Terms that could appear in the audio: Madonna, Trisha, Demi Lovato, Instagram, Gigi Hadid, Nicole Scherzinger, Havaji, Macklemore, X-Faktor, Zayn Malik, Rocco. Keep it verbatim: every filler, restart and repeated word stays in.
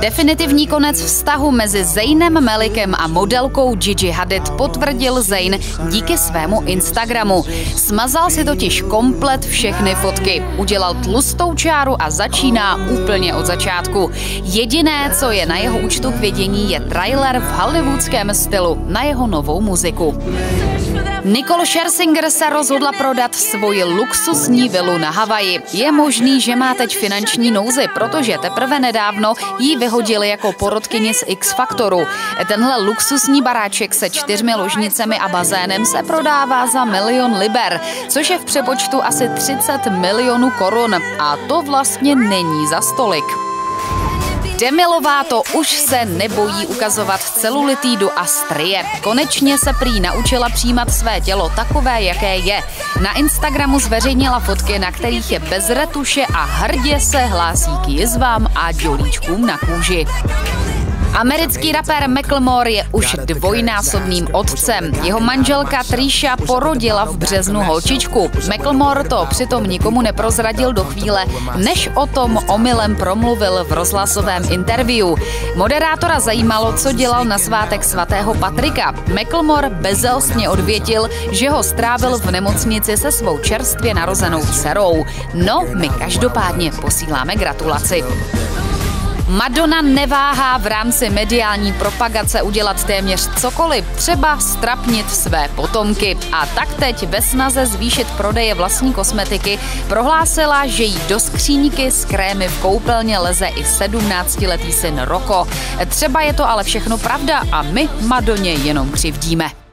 Definitivní konec vztahu mezi Zaynem Malikem a modelkou Gigi Hadid potvrdil Zayn díky svému Instagramu. Smazal si totiž komplet všechny fotky, udělal tlustou čáru a začíná úplně od začátku. Jediné, co je na jeho účtu k vidění, je trailer v hollywoodském stylu na jeho novou muziku. Nicole Scherzinger se rozhodla prodat svoji luxusní vilu na Havaji. Je možný, že má teď finanční nouzi, protože teprve nedávno ji vyhodili jako porotkyni z X-Faktoru. Tenhle luxusní baráček se čtyřmi ložnicemi a bazénem se prodává za milion liber, což je v přepočtu asi třicet milionů korun. A to vlastně není zas tolik. Demi Lovato už se nebojí ukazovat celulitidu a strie. Konečně se prý naučila přijímat své tělo takové, jaké je. Na Instagramu zveřejnila fotky, na kterých je bez retuše a hrdě se hlásí k jizvám a dělíčkům na kůži. Americký rapér Macklemore je už dvojnásobným otcem. Jeho manželka Trisha porodila v březnu holčičku. Macklemore to přitom nikomu neprozradil do chvíle, než o tom omylem promluvil v rozhlasovém interview. Moderátora zajímalo, co dělal na svátek svatého Patrika. Macklemore bezelstně odvětil, že ho strávil v nemocnici se svou čerstvě narozenou dcerou. No, my každopádně posíláme gratulaci. Madonna neváhá v rámci mediální propagace udělat téměř cokoliv, třeba strapnit své potomky. A tak teď ve snaze zvýšit prodeje vlastní kosmetiky prohlásila, že jí do skříňky s krémy v koupelně leze i sedmnáctiletý syn Rocco. Třeba je to ale všechno pravda a my Madoně jenom křivdíme.